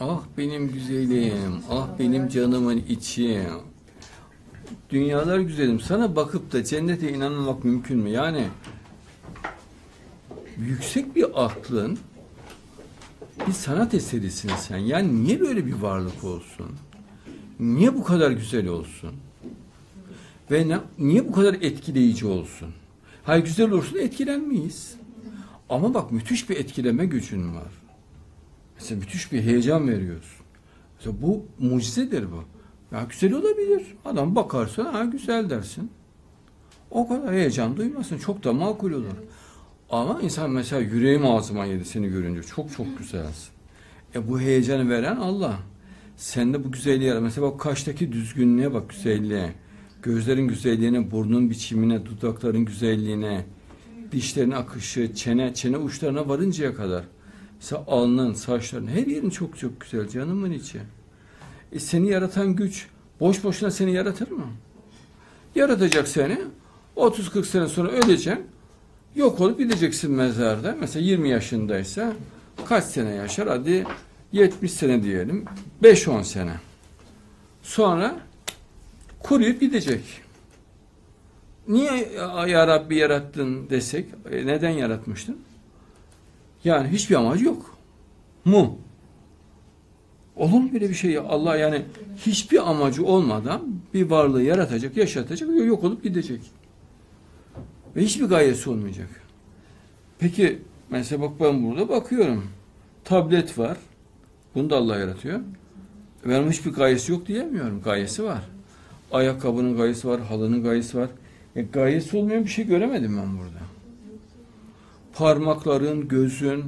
Ah benim güzelim, ah benim canımın içi. Dünyalar güzelim, sana bakıp da cennete inanmak mümkün mü? Yani yüksek bir aklın bir sanat eserisin sen. Yani niye böyle bir varlık olsun? Niye bu kadar güzel olsun? Ve niye bu kadar etkileyici olsun? Hayır, güzel olursa etkilenmeyiz. Ama bak, müthiş bir etkileme gücün var. Mesela müthiş bir heyecan veriyorsun. Mesela bu mucizedir bu. Ya güzel olabilir. Adam bakarsan ha güzel dersin. O kadar heyecan duymasın. Çok da makul olur. Ama insan mesela yüreğim ağzıma yedi seni görünce. Çok çok güzelsin. Bu heyecanı veren Allah. Sen de bu güzelliği yarar. Mesela bak kaştaki düzgünlüğe bak, güzelliğe. Gözlerin güzelliğine, burnun biçimine, dudakların güzelliğine, dişlerin akışı, çene uçlarına varıncaya kadar. Mesela alnın, saçların, her yerin çok çok güzel canımın içi. Seni yaratan güç boş boşuna seni yaratır mı? Yaratacak seni. 30-40 sene sonra öleceksin. Yok olup gideceksin mezarda. Mesela 20 yaşındaysa kaç sene yaşar? Hadi 70 sene diyelim. 5-10 sene. Sonra kuruyup gidecek. Niye ya Rabbi yarattın desek? Neden yaratmıştın? Yani hiçbir amacı yok mu? Olur mu böyle bir şey ya? Allah yani hiçbir amacı olmadan bir varlığı yaratacak, yaşatacak, yok olup gidecek. Ve hiçbir gayesi olmayacak. Peki mesela bak, ben burada bakıyorum. Tablet var. Bunu da Allah yaratıyor. Benim hiçbir gayesi yok diyemiyorum. Gayesi var. Ayakkabının gayesi var, halının gayesi var. Gayesi olmayan bir şey göremedim ben burada. Parmakların, gözün,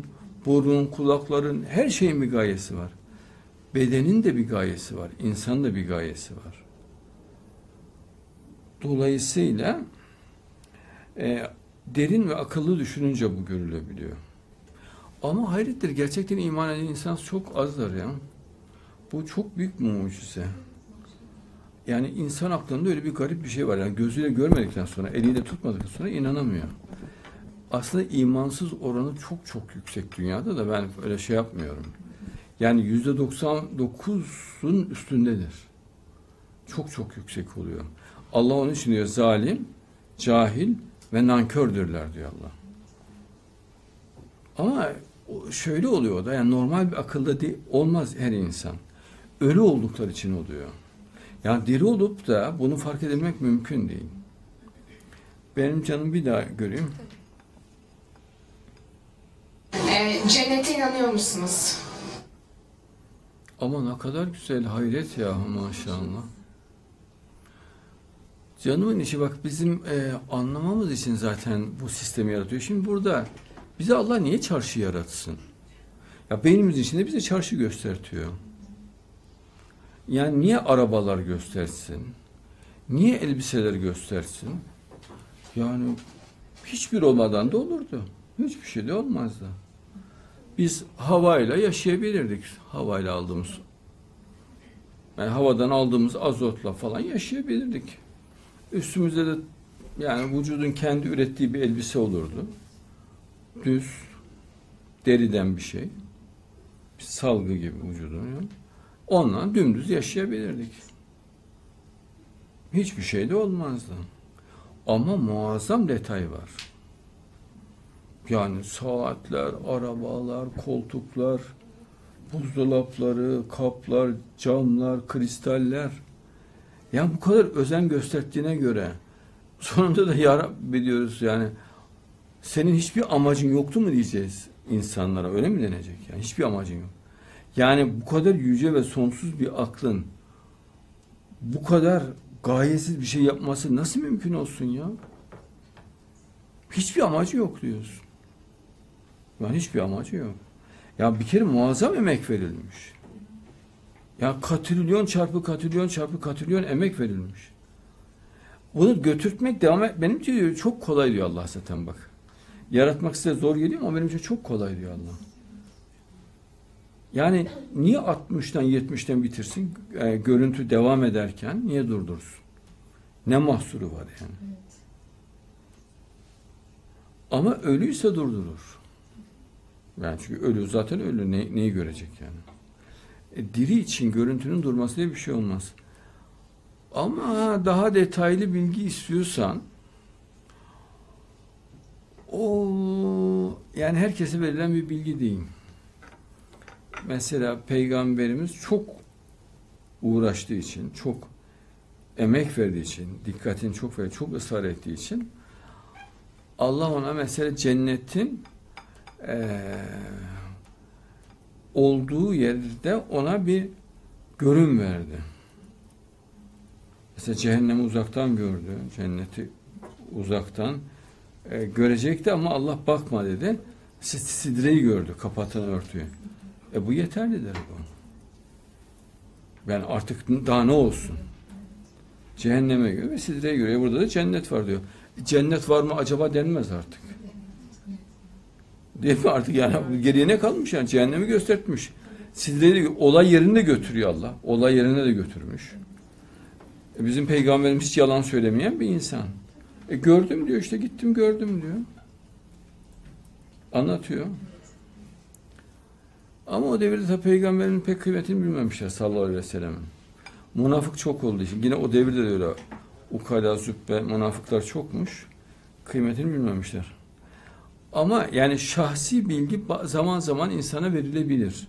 burun, kulakların, her şeyin bir gayesi var. Bedenin de bir gayesi var. İnsanın da bir gayesi var. Dolayısıyla derin ve akıllı düşününce bu görülebiliyor. Ama hayrettir, gerçekten iman eden insan çok azdır ya. Bu çok büyük mucize. Yani insan aklında öyle bir garip bir şey var. Yani gözüyle görmedikten sonra, eliyle tutmadıktan sonra inanamıyor. Aslında imansız oranı çok çok yüksek dünyada da, ben öyle şey yapmıyorum. Yani %99'un üstündedir. Çok çok yüksek oluyor. Allah onun için diyor zalim, cahil ve nankördürler diyor Allah. Ama şöyle oluyor da, yani normal bir akılda olmaz her insan. Ölü oldukları için oluyor. Yani diri olup da bunu fark edilmek mümkün değil. Benim canım bir daha göreyim. Cennete inanıyor musunuz? Ama ne kadar güzel, hayret ya, maşallah. Canımın içi bak, bizim anlamamız için zaten bu sistemi yaratıyor. Şimdi burada bize Allah niye çarşı yaratsın? Ya beynimizin içinde bize çarşı göstertiyor. Yani niye arabalar göstersin? Niye elbiseler göstersin? Yani hiçbir olmadan da olurdu. Hiçbir şey de olmazdı. Biz havayla yaşayabilirdik. Havayla aldığımız, yani havadan aldığımız azotla falan yaşayabilirdik. Üstümüzde de yani vücudun kendi ürettiği bir elbise olurdu. Düz, deriden bir şey. Bir salgı gibi vücudun. Yani. Onunla dümdüz yaşayabilirdik. Hiçbir şey de olmazdı. Ama muazzam detay var. Yani saatler, arabalar, koltuklar, buzdolapları, kaplar, camlar, kristaller. Yani bu kadar özen gösterdiğine göre sonunda da ya Rabbi diyoruz, yani senin hiçbir amacın yoktu mu diyeceğiz insanlara, öyle mi denecek? Yani hiçbir amacın yok. Yani bu kadar yüce ve sonsuz bir aklın bu kadar gayesiz bir şey yapması nasıl mümkün olsun ya? Hiçbir amacı yok diyorsun. Yani hiçbir amacı yok. Ya bir kere muazzam emek verilmiş. Ya katrilyon çarpı katrilyon çarpı katrilyon emek verilmiş. Bunu götürtmek, devam et. Benim için diyor, çok kolay diyor Allah zaten bak. Yaratmak size zor geliyor ama benim için çok kolay diyor Allah. Yani niye 60'tan 70'ten bitirsin? Görüntü devam ederken niye durdursun? Ne mahsuru var yani? Evet. Ama ölüyse durdurur. Yani çünkü ölü zaten ölü. Neyi görecek yani? diri için görüntünün durması diye bir şey olmaz. Ama daha detaylı bilgi istiyorsan, o yani herkese verilen bir bilgi değil. Mesela Peygamberimiz çok uğraştığı için, çok emek verdiği için, dikkatini çok verdiği, çok ısrar ettiği için Allah ona mesela cennetin olduğu yerde ona bir görün verdi. Mesela cehennemi uzaktan gördü, cenneti uzaktan görecekti ama Allah bakma dedi. Sidreyi gördü, kapatan örtüyü. Bu yeterlidir bu. Yani artık daha ne olsun? Cehenneme göre ve sidreye göre. Burada da cennet var diyor. Cennet var mı acaba denmez artık. Değil mi artık yani? Geriye ne kalmış yani? Cehennemi göstertmiş. Sidreyi olay yerinde götürüyor Allah. Olay yerine de götürmüş. Bizim Peygamberimiz hiç yalan söylemeyen bir insan. Gördüm diyor işte, gittim gördüm diyor. Anlatıyor. Ama o devirde tabi Peygamber'in pek kıymetini bilmemişler sallallahu aleyhi ve sellem'in. Münafık çok olduğu için, yine o devirde de öyle ukala, züppe, münafıklar çokmuş. Kıymetini bilmemişler. Ama yani şahsi bilgi zaman zaman insana verilebilir.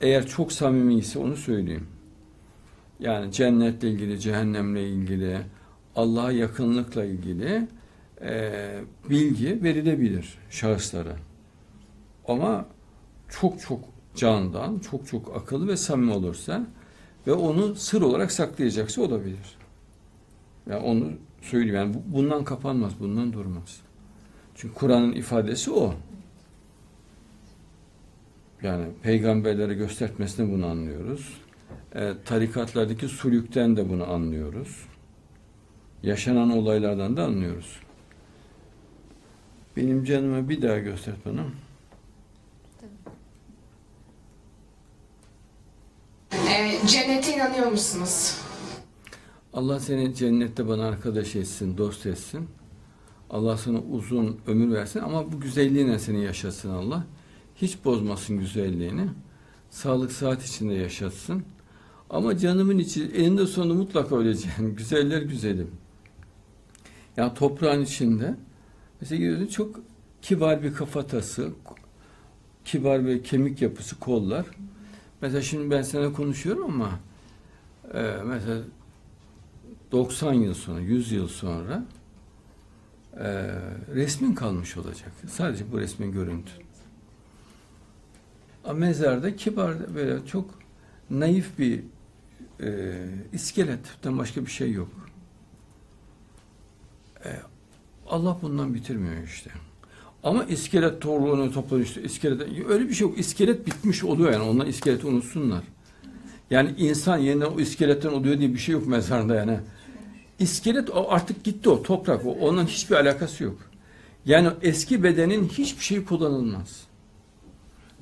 Eğer çok samimiyse onu söyleyeyim. Yani cennetle ilgili, cehennemle ilgili, Allah'a yakınlıkla ilgili bilgi verilebilir şahıslara. Ama çok çok candan, çok çok akıllı ve samimi olursa ve onu sır olarak saklayacaksa olabilir. Yani onu söyleyeyim. Yani bundan kapanmaz, bundan durmaz. Çünkü Kur'an'ın ifadesi o. Yani peygamberlere göstermesine bunu anlıyoruz. Tarikatlardaki sülükten de bunu anlıyoruz. Yaşanan olaylardan da anlıyoruz. Benim canıma bir daha göstert bana. Cennete inanıyor musunuz? Allah seni cennette bana arkadaş etsin, dost etsin. Allah sana uzun ömür versin ama bu güzelliğine seni yaşatsın Allah. Hiç bozmasın güzelliğini. Sağlık saat içinde yaşatsın. Ama canımın içi, eninde sonunda mutlaka öleceğim. Güzeller güzelim. Yani toprağın içinde, mesela görüyorsun çok kibar bir kafatası, kibar bir kemik yapısı, kollar. Mesela şimdi ben seninle konuşuyorum ama mesela 90 yıl sonra, 100 yıl sonra resmin kalmış olacak. Sadece bu resmin görüntü. Ama mezarda kibar, böyle çok naif bir iskeletten başka bir şey yok. Allah bundan bitirmiyor işte. Ama iskelet torluğunu toplanıyor işte. İskelet, öyle bir şey yok. İskelet bitmiş oluyor yani. Onlar iskeleti unutsunlar. Yani insan yeniden o iskeletten oluyor diye bir şey yok mezarda yani. İskelet artık gitti, o toprak. Ondan hiçbir alakası yok. Yani eski bedenin hiçbir şeyi kullanılmaz.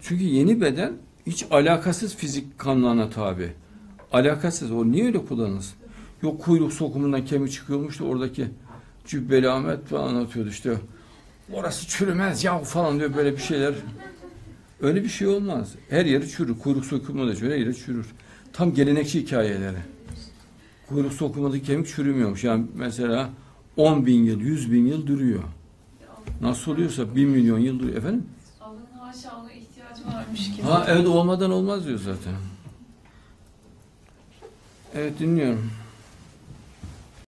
Çünkü yeni beden hiç alakasız fizik kanunlarına tabi. Alakasız. O niye öyle kullanılsın? Yok kuyruk sokumundan kemik çıkıyormuş da oradaki Cübbeli Ahmet falan anlatıyordu işte. Orası çürümez ya falan diyor böyle bir şeyler. Öyle bir şey olmaz. Her yeri çürür. Kuyruk sokumu da çürür. Her yeri çürür. Tam gelenekçi hikayeleri. Kuyruk sokumundaki kemik çürümüyormuş. Yani mesela 10 bin yıl, 100 bin yıl duruyor. Nasıl oluyorsa 1 milyon yıl duruyor. Efendim? Allah'ın haşa ona ihtiyacı varmış gibi. Ha evet, olmadan olmaz diyor zaten. Evet, dinliyorum.